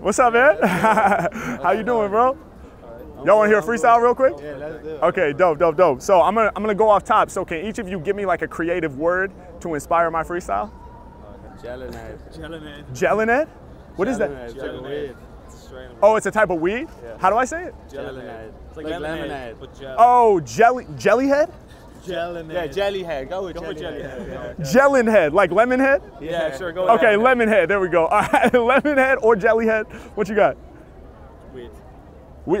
What's up, man? How you doing, bro? Y'all want to hear a freestyle real quick? Yeah, let's do it. Okay, dope. So I'm gonna go off top. So can each of you give me like a creative word to inspire my freestyle? Gelanet. Gelanet? What is that? It's like a weed. Oh, it's a type of weed? Yeah. How do I say it? Gelanet. It's like lemonade. Oh, jellyhead? Gelanet. Yeah, jellyhead. Go with jellyhead. Gelanet, like lemon head? Yeah, sure. Go with that. Lemon head. There we go. All right, lemon head or jellyhead. What you got? Weed.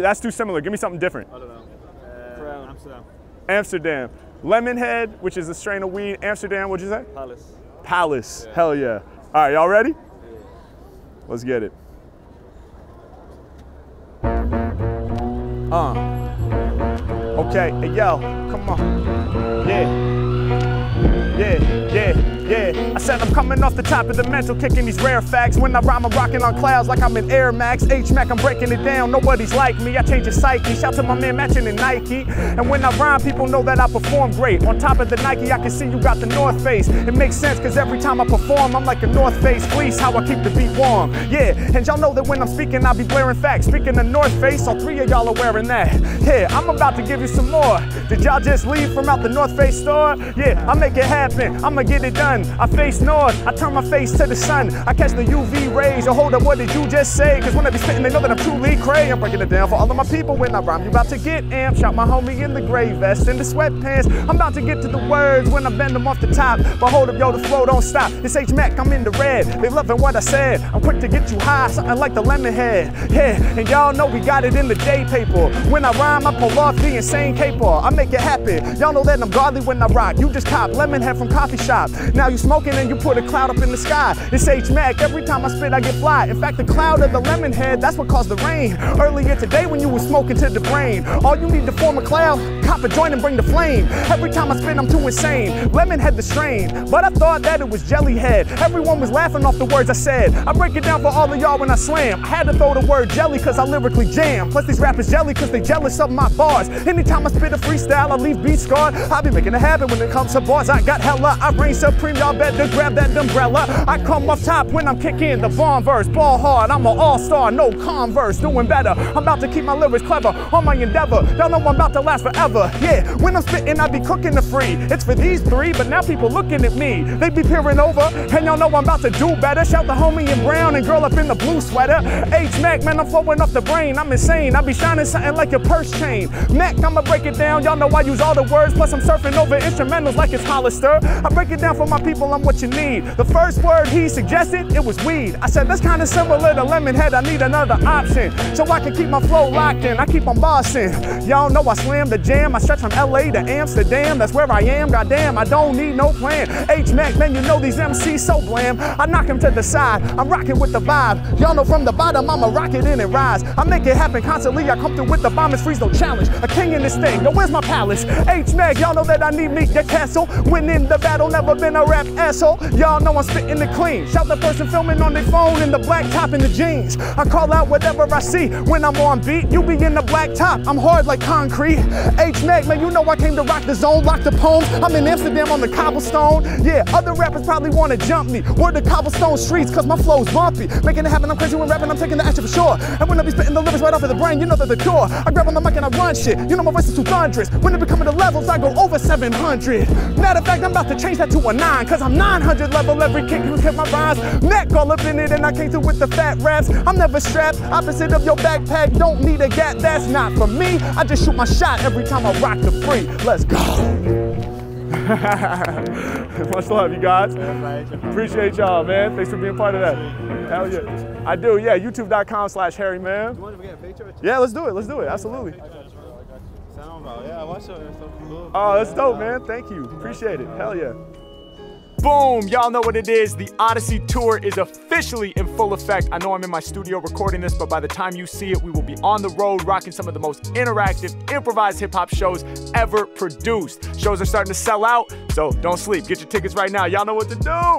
That's too similar. Give me something different. I don't know. Amsterdam. Lemonhead, which is a strain of weed. Amsterdam, what'd you say? Palace. Yeah. Hell yeah. All right, y'all ready? Yeah. Let's get it. Okay, hey, yo, come on. Yeah. I said I'm coming off the top of the mantle, kicking these rare facts. When I rhyme, I'm rocking on clouds like I'm in Air Max. H-Mac, I'm breaking it down, nobody's like me. I change your psyche, shout to my man matching in Nike. And when I rhyme, people know that I perform great. On top of the Nike, I can see you got the North Face. It makes sense, cause every time I perform, I'm like a North Face fleece, how I keep the beat warm. Yeah, and y'all know that when I'm speaking, I'll be blaring facts. Speaking of North Face, all three of y'all are wearing that. Yeah, I'm about to give you some more. Did y'all just leave from out the North Face store? Yeah, I make it happen, I'ma get it done. I face north, I turn my face to the sun. I catch the UV rays. Oh, hold up, what did you just say? Cause when I be spitting, they know that I'm truly cray. I'm breaking it down for all of my people when I rhyme. You about to get amped. Shout my homie in the gray vest and the sweatpants. I'm about to get to the words when I bend them off the top. But hold up, yo, the flow don't stop. It's H-Mac, I'm in the red. They loving what I said. I'm quick to get you high, something like the lemon head. Yeah, and y'all know we got it in the day paper. When I rhyme, I pull off the insane caper. I make it happen. Y'all know that I'm godly when I rock. You just cop lemon head from coffee shop. Now you smoking and you put a cloud up in the sky. It's H-Mac, every time I spit I get fly. In fact, the cloud of the lemon head, that's what caused the rain. Earlier today when you were smoking to the brain. All you need to form a cloud, cop a joint and bring the flame. Every time I spit I'm too insane. Lemon head the strain, but I thought that it was jelly head. Everyone was laughing off the words I said. I break it down for all of y'all when I slam. I had to throw the word jelly cause I lyrically jam. Plus these rappers jelly cause they jealous of my bars. Anytime I spit a freestyle I leave beats scarred. I be making it happen when it comes to bars. I got hella, I reign supreme, y'all better grab that umbrella. I come up top when I'm kicking the bomb verse. Ball hard, I'm an all-star, no converse, doing better. I'm about to keep my lyrics clever on my endeavor. Y'all know I'm about to last forever. Yeah, when I'm spitting, I be cooking the free. It's for these three, but now people looking at me. They be peering over, and y'all know I'm about to do better. Shout the homie in brown and girl up in the blue sweater. H-Mac, man, I'm flowing off the brain. I'm insane, I be shining something like your purse chain. Mac, I'ma break it down, y'all know I use all the words. Plus I'm surfing over instrumentals like it's Hollister. I break it down for my people. I'm what you need. The first word he suggested, it was weed. I said, that's kind of similar to lemon head. I need another option so I can keep my flow locked in. I keep on bossing. Y'all know I slam the jam. I stretch from LA to Amsterdam. That's where I am. Goddamn, I don't need no plan. H-Mac, man, you know these MCs so bland. I knock him to the side. I'm rocking with the vibe. Y'all know from the bottom, I'm a rocket in and rise. I make it happen constantly. I come through with the bombers, freeze, no challenge. A king in this thing. Yo, where's my palace? H-Mac, y'all know that I need meet the castle. Winning the battle, never been a rap asshole, y'all know I'm spitting it clean. Shout the person filming on their phone in the black top and the jeans. I call out whatever I see when I'm on beat. You be in the black top, I'm hard like concrete. H-Mac, man, you know I came to rock the zone, lock the poems. I'm in Amsterdam on the cobblestone. Yeah, other rappers probably wanna jump me. Word the cobblestone streets, cause my flow's bumpy. Making it happen, I'm crazy when rapping, I'm taking the action for sure. And when I be spitting the lyrics right off of the brain, you know that the cure. I grab on the mic and I run shit. You know my voice is too thunderous. When it be coming to levels, I go over 700. Matter of fact, I'm about to change that to a 9. Cause I'm 900 level, every kick you hit my rhymes. Mac all up in it and I came through with the fat raps. I'm never strapped, opposite of your backpack. Don't need a gap, that's not for me. I just shoot my shot every time I rock the free. Let's go. Much love, you guys. Appreciate y'all, man. Thanks for being part of that. Hell yeah. I do, yeah, youtube.com/HarryMan. You want to get a picture? Yeah, let's do it, absolutely. Yeah, I watched it. Oh, that's dope, man. Thank you, appreciate it, hell yeah. Boom, y'all know what it is. The Odyssey Tour is officially in full effect. I know I'm in my studio recording this, but by the time you see it, we will be on the road rocking some of the most interactive, improvised hip-hop shows ever produced. Shows are starting to sell out, so don't sleep. Get your tickets right now. Y'all know what to do.